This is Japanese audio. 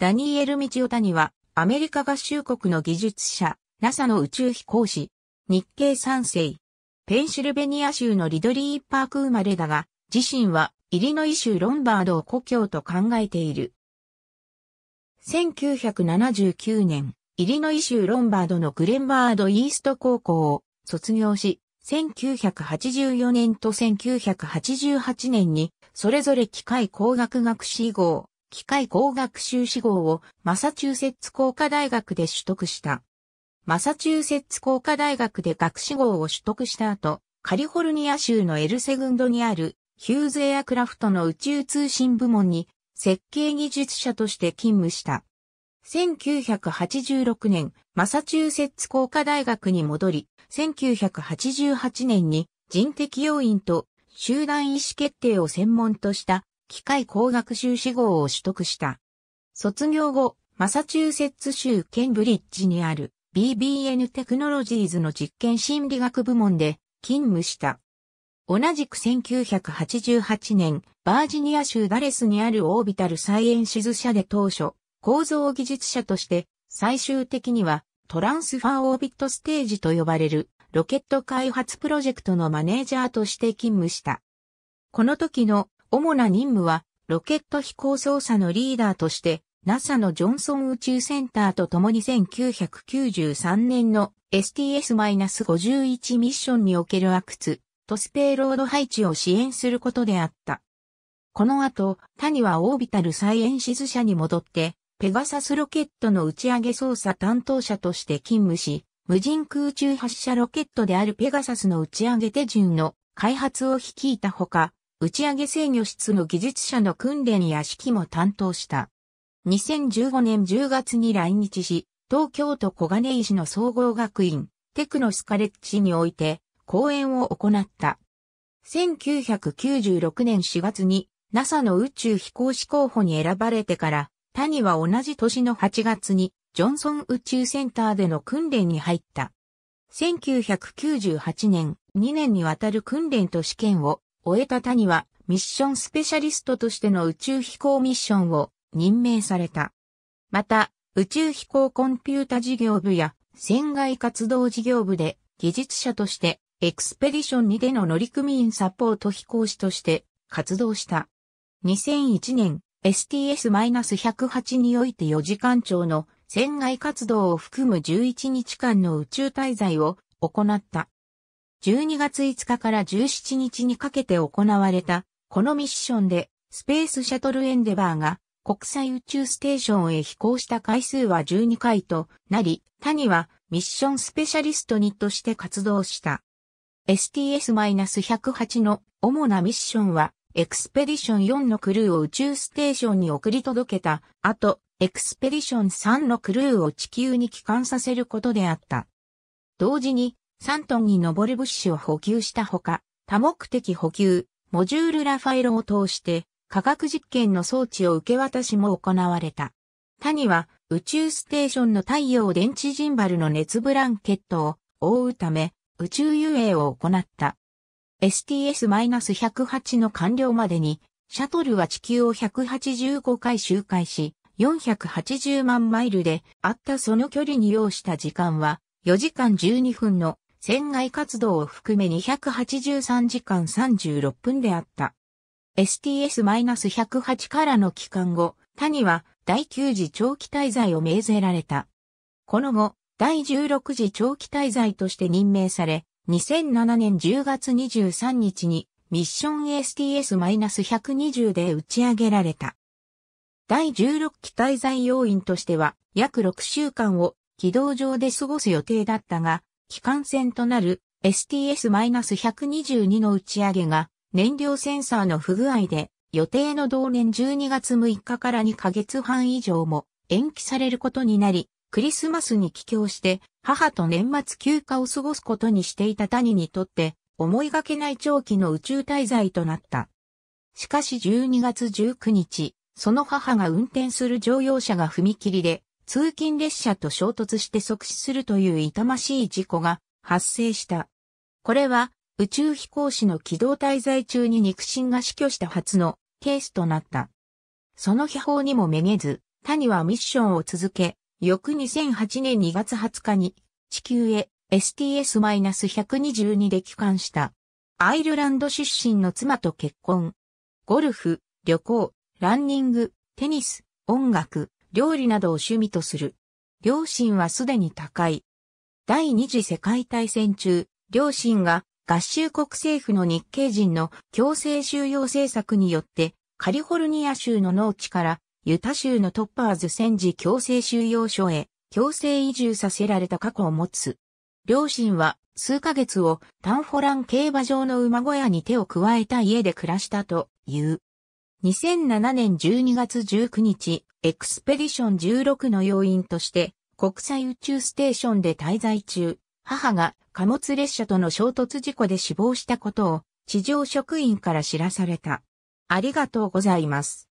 ダニエル・ミチオタニは、アメリカ合衆国の技術者、NASA の宇宙飛行士、日系3世。ペンシルベニア州のリドリーパーク生まれだが、自身はイリノイ州ロンバードを故郷と考えている。1979年、イリノイ州ロンバードのグレンバード・イースト高校を卒業し、1984年と1988年に、それぞれ機械工学学士号、機械工学修士号をマサチューセッツ工科大学で取得した。マサチューセッツ工科大学で学士号を取得した後、カリフォルニア州のエルセグンドにあるヒューズエアクラフトの宇宙通信部門に設計技術者として勤務した。1986年、マサチューセッツ工科大学に戻り、1988年に人的要因と集団意思決定を専門とした機械工学修士号を取得した。卒業後、マサチューセッツ州ケンブリッジにあるBBN テクノロジーズの実験心理学部門で勤務した。同じく1988年、バージニア州ダレスにあるオービタルサイエンシズ社で当初、構造技術者として、最終的にはトランスファーオービットステージと呼ばれるロケット開発プロジェクトのマネージャーとして勤務した。この時の主な任務は、ロケット飛行操作のリーダーとして、NASA のジョンソン宇宙センターと共に1993年の STS-51 ミッションにおけるアクツとスペーロード配置を支援することであった。この後、谷はオービタルサイエンシズ社に戻って、ペガサスロケットの打ち上げ操作担当者として勤務し、無人空中発射ロケットであるペガサスの打ち上げ手順の開発を率いたほか、打ち上げ制御室の技術者の訓練や指揮も担当した。2015年10月に来日し、東京都小金井市の総合学院、テクノスカレッジにおいて、講演を行った。1996年4月に、NASA の宇宙飛行士候補に選ばれてから、谷は同じ年の8月に、ジョンソン宇宙センターでの訓練に入った。1998年、2年にわたる訓練と試験を終えた谷は、ミッションスペシャリストとしての宇宙飛行ミッションを、任命された。また、宇宙飛行コンピュータ事業部や船外活動事業部で技術者としてエクスペディション2での乗組員サポート飛行士として活動した。2001年 STS-108 において4時間超の船外活動を含む11日間の宇宙滞在を行った。12月5日から17日にかけて行われたこのミッションでスペースシャトルエンデバーが国際宇宙ステーションへ飛行した回数は12回となり、谷はミッションスペシャリストとして活動した。STS-108 の主なミッションは、エクスペディション4のクルーを宇宙ステーションに送り届けた後、エクスペディション3のクルーを地球に帰還させることであった。同時に3トンに上る物資を補給したほか、多目的補給、モジュールラファエロを通して、科学実験の装置を受け渡しも行われた。谷は宇宙ステーションの太陽電池ジンバルの熱ブランケットを覆うため宇宙遊泳を行った。STS-108 の完了までにシャトルは地球を185回周回し480万マイルであったその距離に要した時間は4時間12分の船外活動を含め283時間36分であった。STS-108 からの帰還後、谷は第9次長期滞在を命ぜられた。この後、第16次長期滞在として任命され、2007年10月23日にミッション STS-120 で打ち上げられた。第16期滞在要員としては、約6週間を軌道上で過ごす予定だったが、帰還船となる STS-122 の打ち上げが、燃料センサーの不具合で予定の同年12月6日から2ヶ月半以上も延期されることになり、クリスマスに帰郷して母と年末休暇を過ごすことにしていた谷にとって思いがけない長期の宇宙滞在となった。しかし12月19日、その母が運転する乗用車が踏切で通勤列車と衝突して即死するという痛ましい事故が発生した。これは、宇宙飛行士の軌道滞在中に肉親が死去した初のケースとなった。その悲報にもめげず、谷はミッションを続け、翌2008年2月20日に地球へ STS-122 で帰還した。アイルランド出身の妻と結婚。ゴルフ、旅行、ランニング、テニス、音楽、料理などを趣味とする。両親はすでに他界。第二次世界大戦中、両親が合衆国政府の日系人の強制収容政策によって、カリフォルニア州の農地からユタ州のトッパーズ戦時強制収容所へ強制移住させられた過去を持つ。両親は数ヶ月をタンフォラン競馬場の馬小屋に手を加えた家で暮らしたという。2007年12月19日、エクスペディション16の要員として国際宇宙ステーションで滞在中、母が貨物列車との衝突事故で死亡したことを地上職員から知らされた。ありがとうございます。